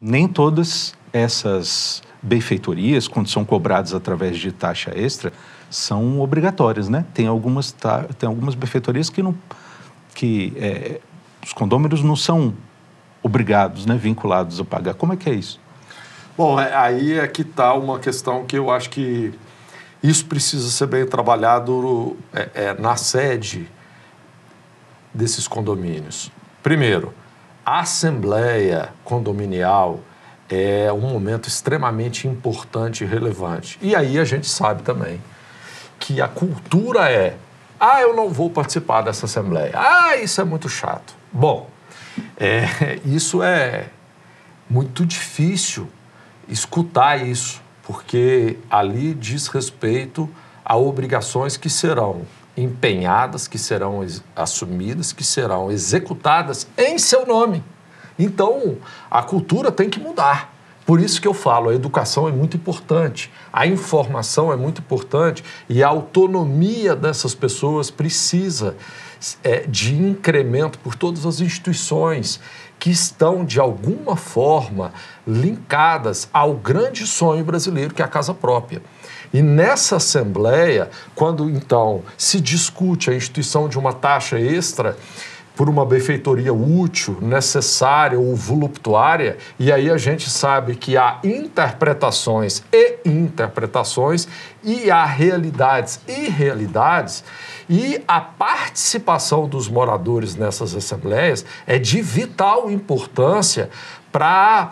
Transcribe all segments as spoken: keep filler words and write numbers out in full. Nem todas essas benfeitorias, quando são cobradas através de taxa extra, são obrigatórias, né? Tem algumas, ta... Tem algumas benfeitorias que, não... que é... os condôminos não são obrigados, né, vinculados a pagar. Como é que é isso? Bom, aí é que está uma questão que eu acho que isso precisa ser bem trabalhado é, é, na sede desses condomínios. Primeiro, a assembleia condominial é um momento extremamente importante e relevante. E aí a gente sabe também que a cultura é: ah, eu não vou participar dessa assembleia. Ah, isso é muito chato. Bom, é, isso é muito difícil escutar isso, porque ali diz respeito a obrigações que serão empenhadas, que serão assumidas, que serão executadas em seu nome. Então, a cultura tem que mudar. Por isso que eu falo, a educação é muito importante, a informação é muito importante e a autonomia dessas pessoas precisa é, de incremento por todas as instituições que estão, de alguma forma, linkadas ao grande sonho brasileiro, que é a casa própria. E nessa assembleia, quando, então, se discute a instituição de uma taxa extra por uma benfeitoria útil, necessária ou voluptuária, e aí a gente sabe que há interpretações e interpretações, e há realidades e realidades, e a participação dos moradores nessas assembleias é de vital importância para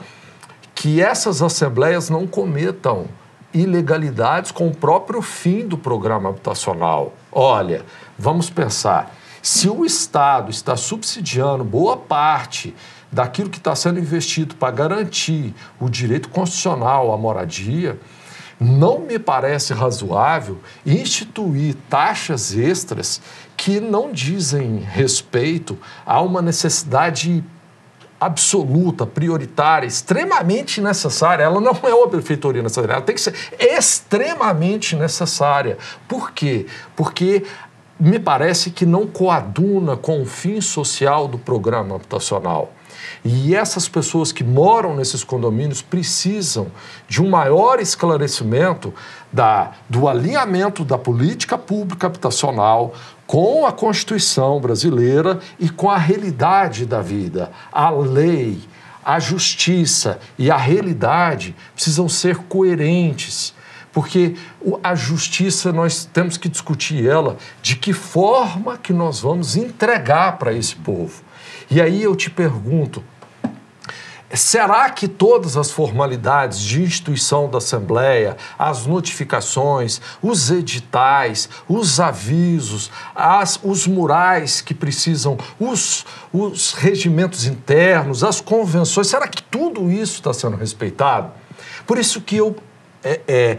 que essas assembleias não cometam ilegalidades com o próprio fim do programa habitacional. Olha, vamos pensar. Se o Estado está subsidiando boa parte daquilo que está sendo investido para garantir o direito constitucional à moradia, não me parece razoável instituir taxas extras que não dizem respeito a uma necessidade absoluta, prioritária, extremamente necessária. Ela não é uma benfeitoria necessária, ela tem que ser extremamente necessária. Por quê? Porque me parece que não coaduna com o fim social do programa habitacional. E essas pessoas que moram nesses condomínios precisam de um maior esclarecimento da, do alinhamento da política pública habitacional com a Constituição brasileira e com a realidade da vida. A lei, a justiça e a realidade precisam ser coerentes. Porque a justiça, nós temos que discutir ela, de que forma que nós vamos entregar para esse povo. E aí eu te pergunto, será que todas as formalidades de instituição da Assembleia, as notificações, os editais, os avisos, as, os murais que precisam, os, os regimentos internos, as convenções, será que tudo isso está sendo respeitado? Por isso que eu É, é,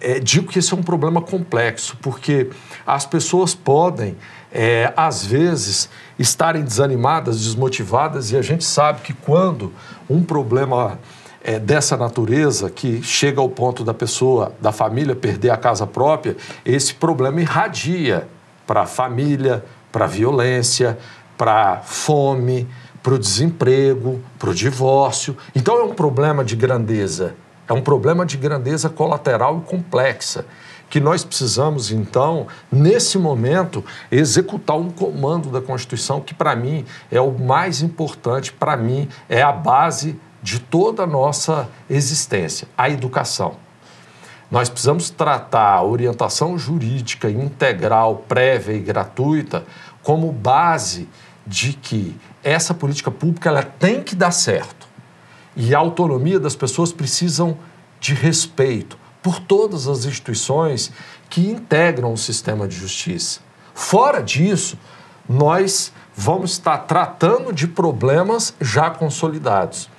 é, digo que esse é um problema complexo, porque as pessoas podem, é, às vezes, estarem desanimadas, desmotivadas, e a gente sabe que quando um problema é, dessa natureza, que chega ao ponto da pessoa, da família, perder a casa própria, esse problema irradia para a família, para a violência, para a fome, para o desemprego, para o divórcio. Então é um problema de grandeza. É um problema de grandeza colateral e complexa, que nós precisamos, então, nesse momento, executar um comando da Constituição que, para mim, é o mais importante, para mim, é a base de toda a nossa existência, a educação. Nós precisamos tratar a orientação jurídica integral, prévia e gratuita como base de que essa política pública ela tem que dar certo. E a autonomia das pessoas precisam de respeito por todas as instituições que integram o sistema de justiça. Fora disso, nós vamos estar tratando de problemas já consolidados.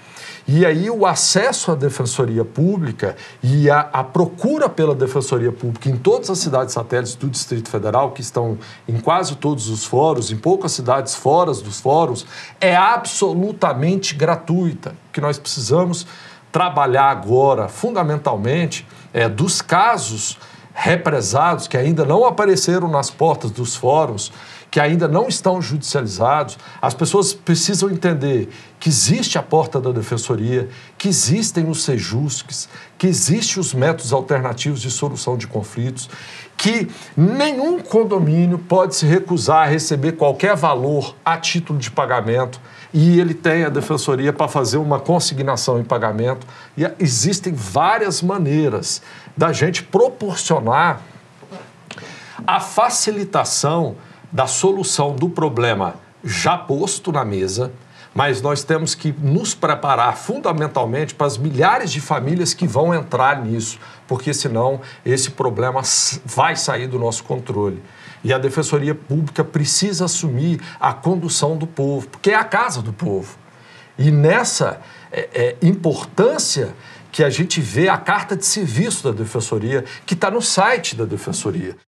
E aí o acesso à Defensoria Pública e a, a procura pela Defensoria Pública em todas as cidades satélites do Distrito Federal, que estão em quase todos os fóruns, em poucas cidades fora dos fóruns, é absolutamente gratuita. O que nós precisamos trabalhar agora, fundamentalmente, é dos casos represados que ainda não apareceram nas portas dos fóruns que ainda não estão judicializados. As pessoas precisam entender que existe a porta da defensoria, que existem os sejusques, que existem os métodos alternativos de solução de conflitos, que nenhum condomínio pode se recusar a receber qualquer valor a título de pagamento e ele tem a defensoria para fazer uma consignação em pagamento. E existem várias maneiras da gente proporcionar a facilitação da solução do problema já posto na mesa, mas nós temos que nos preparar fundamentalmente para as milhares de famílias que vão entrar nisso, porque senão esse problema vai sair do nosso controle. E a Defensoria Pública precisa assumir a condução do povo, porque é a casa do povo. E nessa é, é, importância que a gente vê a carta de serviço da Defensoria, que está no site da Defensoria.